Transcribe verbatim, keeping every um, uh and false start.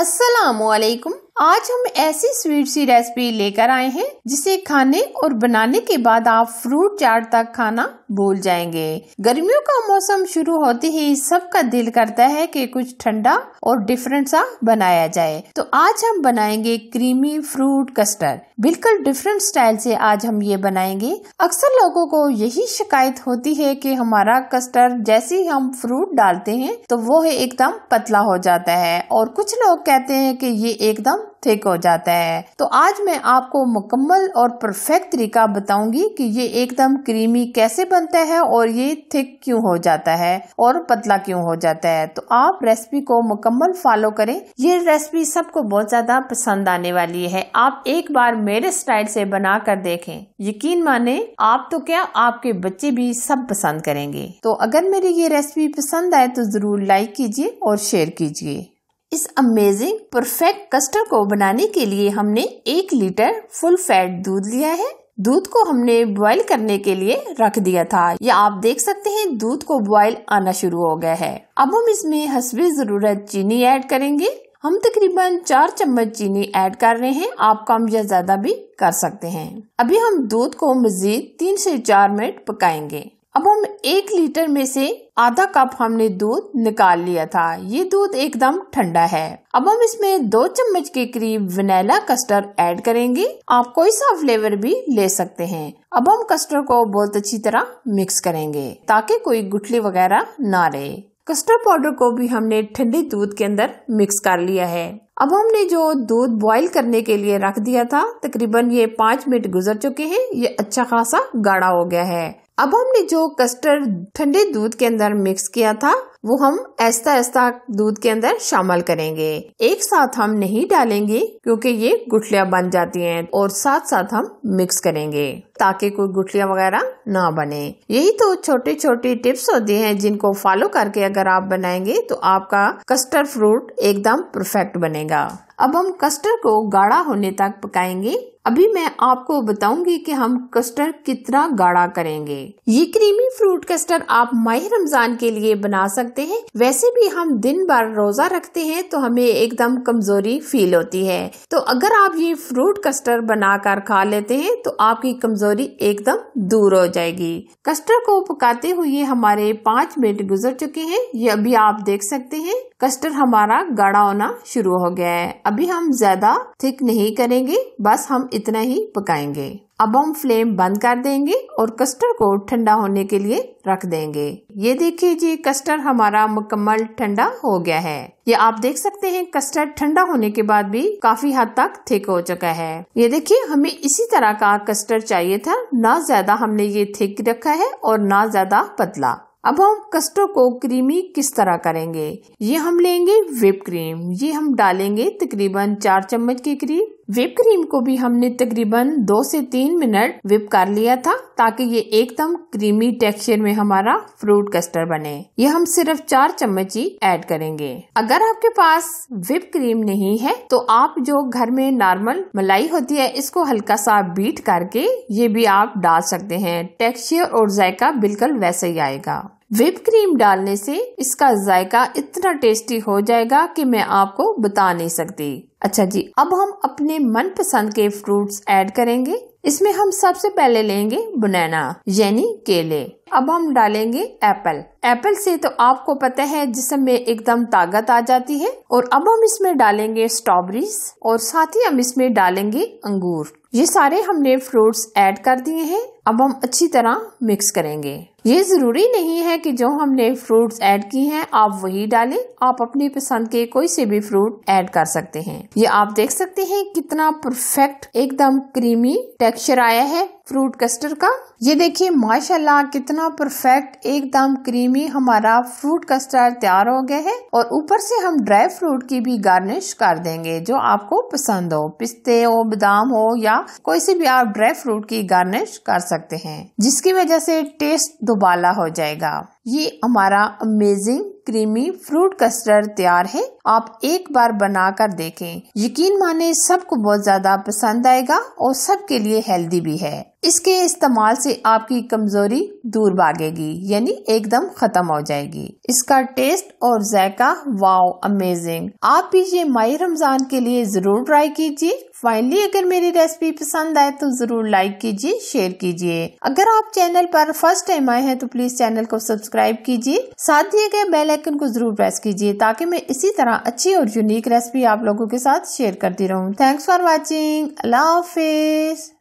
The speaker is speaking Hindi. अस्सलामुअलैकुम। आज हम ऐसी स्वीट सी रेसिपी लेकर आए हैं जिसे खाने और बनाने के बाद आप फ्रूट चाट तक खाना भूल जाएंगे। गर्मियों का मौसम शुरू होते ही सबका दिल करता है कि कुछ ठंडा और डिफरेंट सा बनाया जाए, तो आज हम बनाएंगे क्रीमी फ्रूट कस्टर्ड। बिल्कुल डिफरेंट स्टाइल से आज हम ये बनाएंगे। अक्सर लोगों को यही शिकायत होती है कि हमारा कस्टर्ड जैसे ही हम फ्रूट डालते हैं तो वो है एकदम पतला हो जाता है, और कुछ लोग कहते हैं कि ये एकदम थिक हो जाता है। तो आज मैं आपको मुकम्मल और परफेक्ट तरीका बताऊंगी कि ये एकदम क्रीमी कैसे बनता है और ये थिक क्यों हो जाता है और पतला क्यों हो जाता है। तो आप रेसिपी को मुकम्मल फॉलो करें। ये रेसिपी सबको बहुत ज्यादा पसंद आने वाली है। आप एक बार मेरे स्टाइल से बना कर देखें, यकीन माने आप तो क्या आपके बच्चे भी सब पसंद करेंगे। तो अगर मेरी ये रेसिपी पसंद आए तो जरूर लाइक कीजिए और शेयर कीजिए। इस अमेजिंग परफेक्ट कस्टर्ड को बनाने के लिए हमने एक लीटर फुल फैट दूध लिया है। दूध को हमने बॉईल करने के लिए रख दिया था। या आप देख सकते हैं दूध को बॉईल आना शुरू हो गया है। अब हम इसमें हस्बे जरूरत चीनी ऐड करेंगे। हम तकरीबन चार चम्मच चीनी ऐड कर रहे हैं, आप कम या ज्यादा भी कर सकते हैं। अभी हम दूध को मजीद तीन से चार मिनट पकाएंगे। अब हम एक लीटर में से आधा कप हमने दूध निकाल लिया था। ये दूध एकदम ठंडा है। अब हम इसमें दो चम्मच के करीब वनीला कस्टर्ड ऐड करेंगे। आप कोई सा फ्लेवर भी ले सकते हैं। अब हम कस्टर्ड को बहुत अच्छी तरह मिक्स करेंगे ताकि कोई गुठली वगैरह ना रहे। कस्टर्ड पाउडर को भी हमने ठंडे दूध के अंदर मिक्स कर लिया है। अब हमने जो दूध बॉईल करने के लिए रख दिया था, तकरीबन ये पाँच मिनट गुजर चुके हैं, ये अच्छा खासा गाढ़ा हो गया है। अब हमने जो कस्टर्ड ठंडे दूध के अंदर मिक्स किया था वो हम ऐसा ऐसा दूध के अंदर शामिल करेंगे। एक साथ हम नहीं डालेंगे क्योंकि ये गुठलियां बन जाती हैं, और साथ साथ हम मिक्स करेंगे ताकि कोई गुठलियां वगैरह ना बने। यही तो छोटे छोटे टिप्स होते हैं जिनको फॉलो करके अगर आप बनाएंगे तो आपका कस्टर्ड फ्रूट एकदम परफेक्ट बनेगा। अब हम कस्टर्ड को गाढ़ा होने तक पकाएंगे। अभी मैं आपको बताऊंगी कि हम कस्टर्ड कितना गाढ़ा करेंगे। ये क्रीमी फ्रूट कस्टर्ड आप माह रमजान के लिए बना सकते हैं। वैसे भी हम दिन भर रोजा रखते हैं तो हमें एकदम कमजोरी फील होती है, तो अगर आप ये फ्रूट कस्टर्ड बनाकर खा लेते हैं तो आपकी कमजोरी एकदम दूर हो जाएगी। कस्टर्ड को पकाते हुए हमारे पाँच मिनट गुजर चुके हैं, ये अभी आप देख सकते हैं कस्टर्ड हमारा गाढ़ा होना शुरू हो गया है। अभी हम ज्यादा थिक नहीं करेंगे, बस हम इतना ही पकाएंगे। अब हम फ्लेम बंद कर देंगे और कस्टर्ड को ठंडा होने के लिए रख देंगे। ये देखिए जी, कस्टर्ड हमारा मुकम्मल ठंडा हो गया है। ये आप देख सकते हैं कस्टर्ड ठंडा होने के बाद भी काफी हद तक थिक हो चुका है। ये देखिए, हमें इसी तरह का कस्टर्ड चाहिए था, ना ज्यादा हमने ये थिक रखा है और ना ज्यादा पतला। अब हम कस्टर्ड को क्रीमी किस तरह करेंगे। ये हम लेंगे व्हिप क्रीम, ये हम डालेंगे तकरीबन चार चम्मच के करीब। व्हिप क्रीम को भी हमने तकरीबन दो से तीन मिनट व्हिप कर लिया था ताकि ये एकदम क्रीमी टेक्सचर में हमारा फ्रूट कस्टर्ड बने। ये हम सिर्फ चार चम्मच ही ऐड करेंगे। अगर आपके पास व्हिप क्रीम नहीं है तो आप जो घर में नॉर्मल मलाई होती है इसको हल्का सा बीट करके ये भी आप डाल सकते हैं। टेक्सचर और जायका बिल्कुल वैसे ही आएगा। व्हिप क्रीम डालने से इसका जायका इतना टेस्टी हो जाएगा कि मैं आपको बता नहीं सकती। अच्छा जी, अब हम अपने मनपसंद के फ्रूट्स ऐड करेंगे। इसमें हम सबसे पहले लेंगे बनाना यानी केले। अब हम डालेंगे एप्पल। एप्पल से तो आपको पता है जिसम में एकदम ताकत आ जाती है। और अब हम इसमें डालेंगे स्ट्रॉबेरीज, और साथ ही हम इसमें डालेंगे अंगूर। ये सारे हमने फ्रूट्स ऐड कर दिए हैं। अब हम अच्छी तरह मिक्स करेंगे। ये जरूरी नहीं है कि जो हमने फ्रूट्स ऐड किए हैं आप वही डालें, आप अपनी पसंद के कोई से भी फ्रूट ऐड कर सकते हैं। ये आप देख सकते हैं कितना परफेक्ट एकदम क्रीमी टेक्सचर आया है फ्रूट कस्टर्ड का। ये देखिए माशाल्लाह कितना परफेक्ट एकदम क्रीमी हमारा फ्रूट कस्टर्ड तैयार हो गया है। और ऊपर से हम ड्राई फ्रूट की भी गार्निश कर देंगे, जो आपको पसंद हो, पिस्ते हो, बादाम हो, या कोई से भी आप ड्राई फ्रूट की गार्निश कर सकते हैं, जिसकी वजह से टेस्ट दुबाला हो जाएगा। ये हमारा अमेजिंग क्रीमी फ्रूट कस्टर्ड तैयार है। आप एक बार बना कर देखें, यकीन माने सबको बहुत ज्यादा पसंद आएगा और सबके लिए हेल्दी भी है। इसके इस्तेमाल से आपकी कमजोरी दूर भागेगी, यानी एकदम खत्म हो जाएगी। इसका टेस्ट और जायका वाओ अमेजिंग। आप भी ये माही रमजान के लिए जरूर ट्राई कीजिए। फाइनली अगर मेरी रेसिपी पसंद आए तो जरूर लाइक कीजिए, शेयर कीजिए। अगर आप चैनल पर फर्स्ट टाइम आए हैं तो प्लीज चैनल को सब्सक्राइब कीजिए, साथ दिए गए बेल आइकन को जरूर प्रेस कीजिए ताकि मैं इसी तरह अच्छी और यूनिक रेसिपी आप लोगों के साथ शेयर करती रहूं। Thanks for watching. अल्लाह हाफिज।